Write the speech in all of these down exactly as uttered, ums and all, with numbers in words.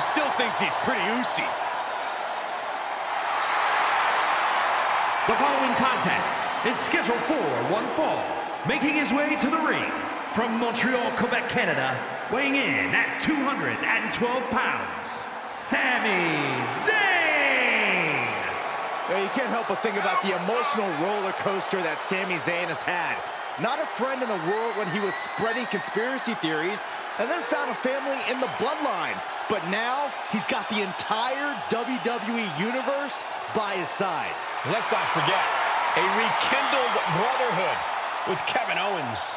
who still thinks he's pretty oozy. The following contest is scheduled for one fall, making his way to the ring from Montreal, Quebec, Canada, weighing in at two hundred twelve pounds, Sami Zayn! Well, you can't help but think about the emotional roller coaster that Sami Zayn has had. Not a friend in the world when he was spreading conspiracy theories, and then found a family in the bloodline. But now, he's got the entire W W E Universe by his side. Let's not forget, a rekindled brotherhood with Kevin Owens.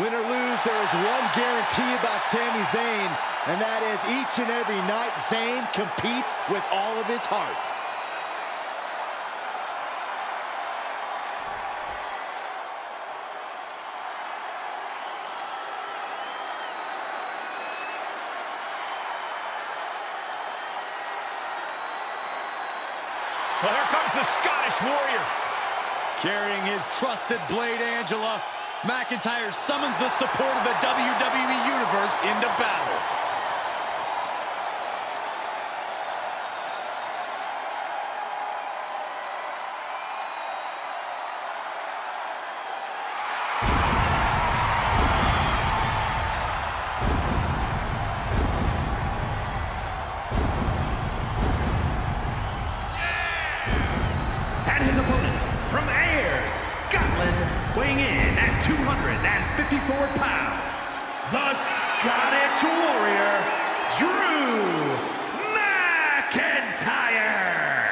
Win or lose, there is one guarantee about Sami Zayn, and that is each and every night Zayn competes with all of his heart. Well, here comes the Scottish Warrior. Carrying his trusted blade, Angela, McIntyre summons the support of the W W E Universe into battle. two hundred fifty-four pounds, the Scottish Warrior, Drew McIntyre.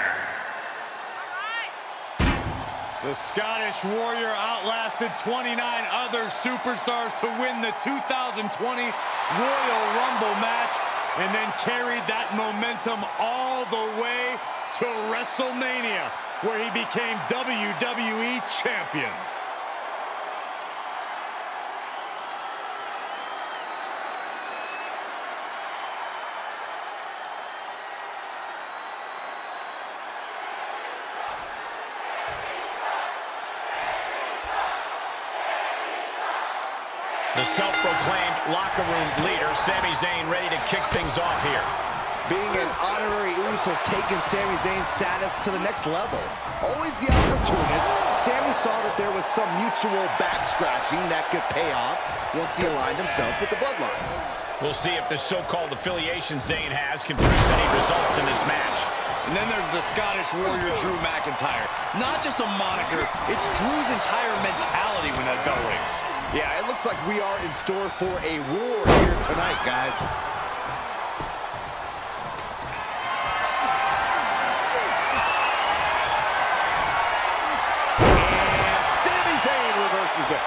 The Scottish Warrior outlasted twenty-nine other superstars to win the two thousand twenty Royal Rumble match, and then carried that momentum all the way to WrestleMania, where he became W W E Champion. The self-proclaimed locker room leader, Sami Zayn, ready to kick things off here. Being an honorary Uso has taken Sami Zayn's status to the next level. Always the opportunist, Sami saw that there was some mutual back-scratching that could pay off once he aligned himself with the bloodline. We'll see if this so-called affiliation Zayn has can produce any results in this match. And then there's the Scottish Warrior, Drew McIntyre. Not just a moniker, it's Drew's entire mentality when that bell rings. Yeah, it looks like we are in store for a war here tonight, guys. And Sami Zayn reverses it.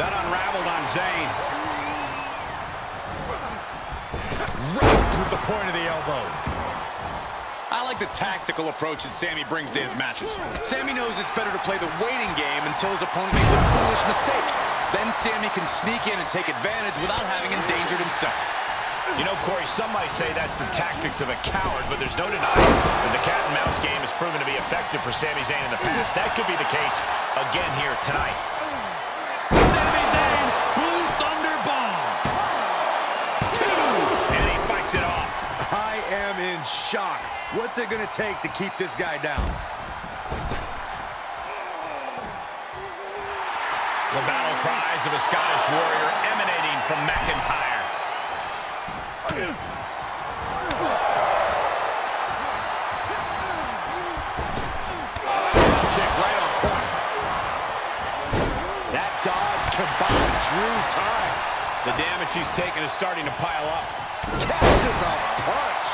That unraveled on Zayn. Right with the point of the elbow. I like the tactical approach that Sami brings to his matches. Sami knows it's better to play the waiting game until his opponent makes a foolish mistake. Then Sami can sneak in and take advantage without having endangered himself. You know, Corey, some might say that's the tactics of a coward, but there's no denying that the cat and mouse game has proven to be effective for Sami Zayn in the past. That could be the case again here tonight. Shock. What's it gonna take to keep this guy down? The battle cries of a Scottish Warrior emanating from McIntyre. Kick right on point. That dodge combined Drew time. The damage he's taken is starting to pile up. Catches a punch.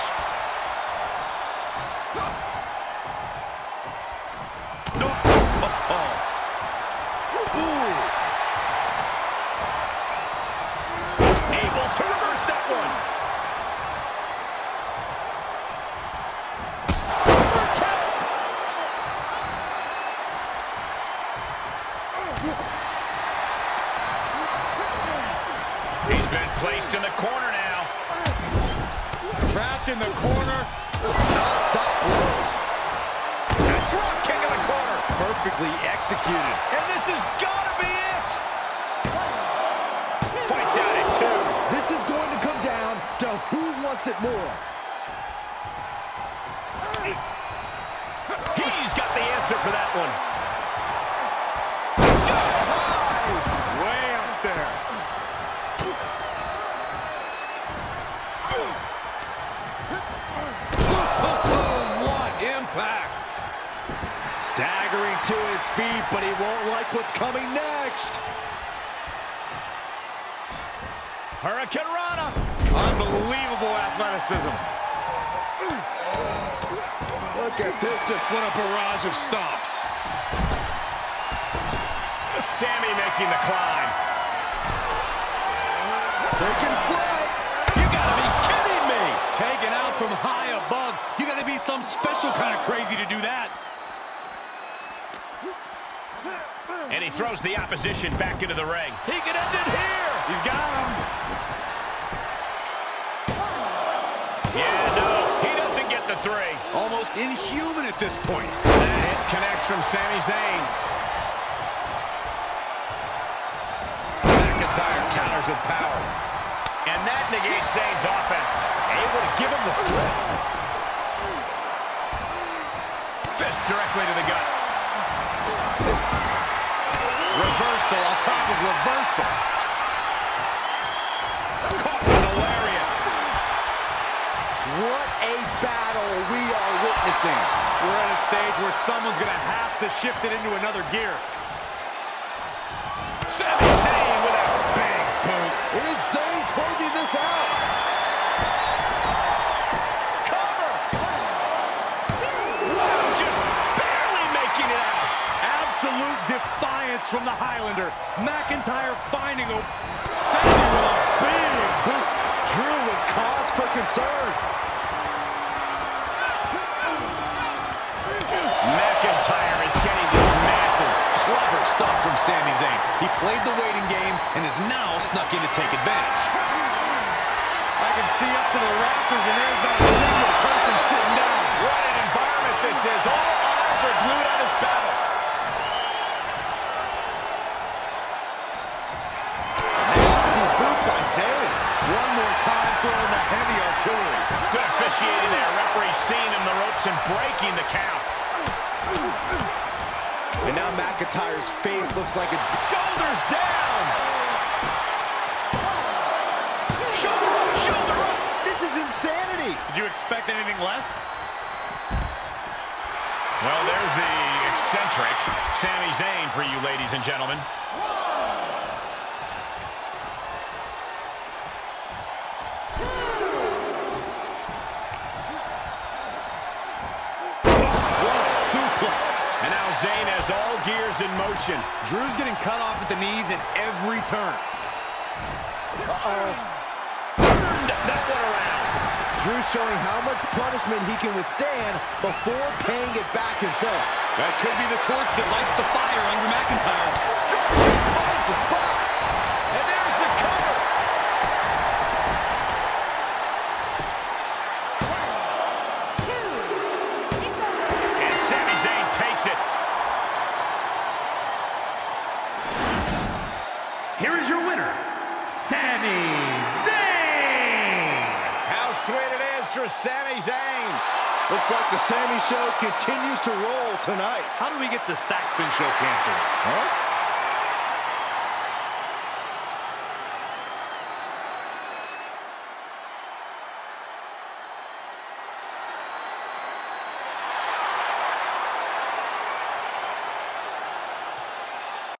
He's been placed in the corner now. Trapped in the corner. Non-stop blows. That drop kick in the corner. Perfectly executed. And this has got to be it. One, two, fights out at two. This is going to come down to who wants it more. He's got the answer for that one. Sky high. Way up there. What impact. Staggering to his feet, but he won't like what's coming next. Hurricane Rana. Unbelievable athleticism. Look at this, just what a barrage of stomps. Sami making the climb. Taking flight. You gotta be kidding me. Taken out from high above. You gotta be some special kind of crazy to do that. And he throws the opposition back into the ring. He can end it here. He's got him. Yeah, no. The three. Almost inhuman at this point. That hit connects from Sami Zayn. McIntyre counters with power. And that negates Zayn's offense. Able to give him the slip. Fist directly to the gut. Reversal on top of reversal. Caught with the lariat. What a battle we are witnessing. We're at a stage where someone's going to have to shift it into another gear. Sami Zayn with a big boot. Is Zayn closing this out? Cover! Wow, just barely making it out. Absolute defiance from the Highlander. McIntyre finding a... Sami with a big boot. Drew with cause for concern. McIntyre is getting dismantled. Clever stuff from Sami Zayn. He played the waiting game and is now snuck in to take advantage. I can see up to the rafters and there's not a single person sitting down. What an environment this is. All eyes are glued on this battle. Nasty boot by Zayn. One more time throwing the heavy artillery. Good officiating there. Referee seeing him the ropes and breaking the count. And now McIntyre's face looks like it's shoulders down. Shoulder up, shoulder up. This is insanity. Did you expect anything less? Well, there's the eccentric Sami Zayn for you, ladies and gentlemen. Zayn has all gears in motion. Drew's getting cut off at the knees at every turn. Uh-oh. Turned that one around. Drew's showing how much punishment he can withstand before paying it back himself. That could be the torch that lights the fire under McIntyre. He finds the spot. And there's the cover. one, two, three. And Sami Zayn takes it. Here is your winner, Sami Zayn! How sweet it is for Sami Zayn. Looks like the Sami Show continues to roll tonight. How do we get the Saxton Show canceled? Huh?